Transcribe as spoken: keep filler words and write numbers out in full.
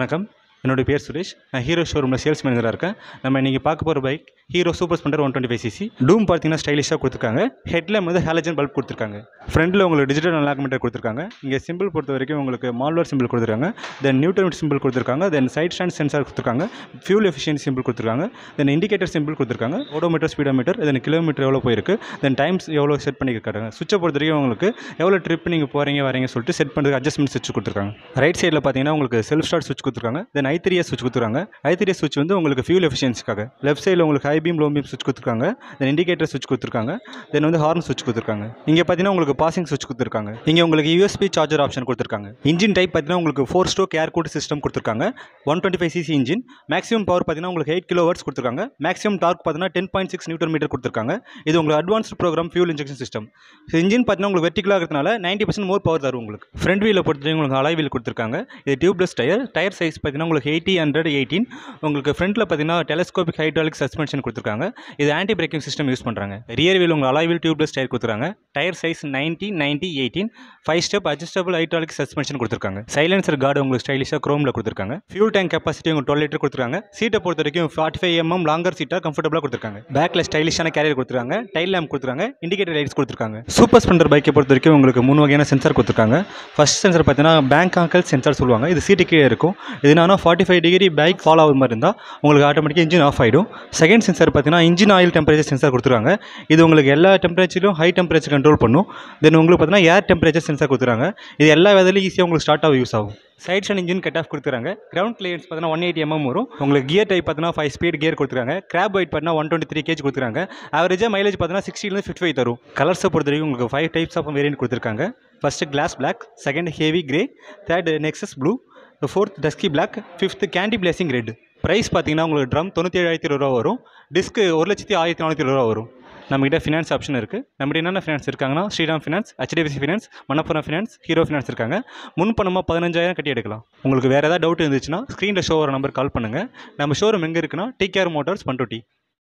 வணக்கம், என்னோட பேர் சுரேஷ். நான் ஹீரோ ஷோரூமில் சேல்ஸ் மேனேஜராக இருக்கேன். நம்ம நீங்கள் பார்க்க போகிற bike hero Super Splendor one twenty five CC. டூம் பார்த்தீங்கன்னா ஸ்டைலிஷாக கொடுத்துருக்காங்க. ஹெட்லைம் வந்து ஹாலஜன் பல்ப் கொடுத்துருக்காங்க. ஃப்ரண்டில் உங்களுக்கு டிஜிட்டல் அன்லாக் மீட்டர் கொடுத்துருக்காங்க. இங்கே சிம்பிள் பொறுத்த வரைக்கும் உங்களுக்கு மால்வர் சிம்பிள் கொடுத்துருக்காங்க, தென் நியூட்டன் மீட்டர் சிம்பிள் கொடுத்துருக்காங்க, தென் சைட் ஸ்டாண்ட் சென்சார் கொடுத்துருக்காங்க, ஃபியூல் எஃபிஷியன்சி சிம்பிள் கொடுத்துருக்காங்க, தென் இண்டிகேட்டர் சிம்பிள் கொடுத்துருக்காங்க, ஓடோமீட்டர், ஸ்பீடோமீட்டர், தென் கிலோமீட்டர் எவ்வளோ போயிருக்கு, தென் டைம்ஸ் எவ்வளோ செட் பண்ணியிருக்காங்க. சுவிட்சை பொறுத்த வரைக்கும் உங்களுக்கு எவ்வளோ ட்ரிப் நீங்கள் போகிறீங்க வரீங்கன்னு சொல்லிட்டு செட் பண்ணுறதுக்கு அட்ஜஸ்ட்மெண்ட் சுவிட்ச் கொடுத்துருக்காங்க. ரைட் சைடில் பார்த்தீங்கன்னா உங்களுக்கு செல்ஃப் ஸ்டார்ட் சுவிட்ச் கொடுத்துருக்காங்க, தென் ஐ த்ரீ எஸ் சுவிட்ச் கொடுத்துருக்காங்க. ஐ த்ரீ எஸ் சுவிட்ச் வந்து உங்களுக்கு ஃபியூல் எஃபிஷியன்சிக்காக. லெஃப்ட் சைடில் உங்களுக்கு ஹை பீம், லோ பீம் சுவிட்ச் கொடுத்துருக்காங்க, தென் இண்டிகேட்டர் சுவிட்ச் கொடுத்துருக்காங்க, தென் வந்து ஹார்ன் சுவிட்ச் கொடுத்துருக்காங்க. இங்கே பார்த்தீங்கன்னா உங்களுக்கு பாசிங் சுவிட்ச் கொடுத்துருக்காங்க. இங்கே உங்களுக்கு யூஎஸ்பி சார்ஜர் ஆப்ஷன் கொடுத்துருக்காங்க. இன்ஜின் டைப் பார்த்தீங்கன்னா உங்களுக்கு four stroke air cooled system கொடுத்துருக்காங்க. One twenty five CC engine. Maximum power பார்த்தீங்கன்னா உங்களுக்கு எயிட் கிலோ வாட்ஸ் கொடுத்துருக்காங்க. மேக்ஸிமம் டார்க் பார்த்தீங்கன்னா ten point six newton metre கொடுத்துருக்காங்க. இது உங்களுக்கு advanced program fuel injection system. Engine பார்த்தீங்கன்னா உங்களுக்கு வெர்டிகலாக இருக்கிறதுனால நைன்டி பர்சன்ட் மோர் பவர் தரும். உங்களுக்கு ஃப்ரண்ட் வீலில் பொறுத்தவரைக்கும் உங்களுக்கு அலாய் வீல் கொடுத்துருக்காங்க. இது டியூப்லெஸ் டயர். டயர் சைஸ் பார்த்தீங்கன்னா உங்களுக்கு எயிட்டி ஹண்ட்ரட் எயிட்டீன். உங்களுக்கு ஃப்ரண்ட்டில் பார்த்தீங்கன்னா டெலஸ்கோபிக் ஹைட்ராலிக் சஸ்பென்ஷன் கொடுத்துருக்காங்க. இது ஆன்டி பிரேக்கிங் சிஸ்டம் யூஸ் பண்ணுறாங்க. ரியர் வீல் உங்களுக்கு அலாய் வீல், டியூப்லெஸ் டயர் கொடுத்துருக்காங்க. Tyre size ninety ninety eighteen. Five step adjustable hydraulic suspension கொடுத்துருக்காங்க. சைலன்சர் கார்டு உங்களுக்கு ஸ்டைலிஷாக குரோமில் கொடுத்துருக்காங்க. ஃபியூல் டேங்க் கெப்பாசிட்டி உங்களுக்கு டுவெல் லிட்டர் கொடுத்துருக்காங்க. சீட்டை பொறுத்த வரைக்கும் ஃபார்ட்டி ஃபைவ் எம்எம் லாங்கர் சீட்டாக கம்ஃபர்டபுளாக கொடுத்துருக்காங்க. பேக்கில் ஸ்டைலிஷான கேரியர் கொடுத்துருக்காங்க. டைல் லேம்ப் கொடுத்துருக்காங்க. இண்டிகேட்டர் லைட்ஸ் கொடுத்துருக்காங்க. சூப்பர் ஸ்பெண்டர் பைக்கை பொறுத்த வரைக்கும் உங்களுக்கு மூணு வகையான சென்சார் கொடுத்துருக்காங்க. ஃபர்ஸ்ட் சென்சார் பார்த்தீங்கன்னா பேங்க் ஆங்கல் சென்சார் சொல்லுவாங்க. இது சீட்டு கீழே இருக்கும். இதுனா forty five degree bike fall ஆகுது மாதிரி இருந்தால் உங்களுக்கு ஆட்டோமேட்டிக்காக இன்ஜின் ஆஃப் ஆகிடும். செகண்ட் சென்சார் பார்த்தீங்கன்னா இன்ஜின் ஆயில் டெம்பரேச்சர் சென்சார் கொடுத்துருக்காங்க. இது உங்களுக்கு எல்லா டெம்பரேச்சர்லையும் ஹை டெம்பரேச்சர் கண்ட்ரோல் பண்ணும். தென் உங்களுக்கு பார்த்தீங்கன்னா ஏர் டெம்பரேச்சர் சென்சார் கொடுத்துருக்காங்க. இது எல்லா வேலையிலும் ஈஸியாக உங்களுக்கு ஸ்டார்ட் ஆக யூஸ் ஆகும். Side stand engine cut off கொடுத்துருக்காங்க. கிரவுண்ட் கிளியரன்ஸ் பார்த்தீங்கன்னா ஒன் எயிட்டி எம்எம் வரும். உங்களுக்கு கியர் டைப் பார்த்தீங்கன்னா ஃபைவ் ஸ்பீட் கியர் கொடுத்துருக்காங்க. கிராப் ஒயிட் பார்த்தீங்கன்னா ஒன் டுவெண்ட்டி த்ரீ கேஜ் கொடுத்துருக்காங்க. ஆவரேஜாக மைலேஜ் பார்த்தீங்கன்னா சிக்ஸ்டிலேருந்து ஃபிஃப்டி ஃபைவ் தரும். கலர்ஸை பொறுத்த வரைக்கும் உங்களுக்கு ஃபைவ் டைப்ஸ் ஆஃப் வேரியன்ட் கொடுத்துருக்காங்க. First class black, second heavy grey, third nexus blue, fourth dusky black, fifth candy blazing red. Price பார்த்தீங்கன்னா உங்களுக்கு ட்ரம் தொண்ணூற்றி ஏழாயிரத்தி இருபது ரூபா வரும். டிஸ்க்கு ஒரு லட்சத்தி ஆயிரத்தி நானூற்றி இருபது ரூபா வரும். நம்மகிட்ட ஃபினான்ஸ் ஆப்ஷன் இருக்குது. நம்மகிட்ட என்னென்ன ஃபினான்ஸ் இருக்காங்கன்னா Shriram finance, HDFC finance, Manappuram finance, hero finance இருக்காங்க. முன்பணமாக பதினஞ்சாயிரம் கட்டி எடுக்கலாம். உங்களுக்கு வேறு ஏதாவது டவுட் இருந்துச்சுன்னா ஸ்க்ரீனில் ஷோ வர நம்பர் கால் பண்ணுங்கள். நம்ம ஷோரூம் எங்கே இருக்குன்னா டிகேஆர் மோட்டார்ஸ் பண்ருட்டி.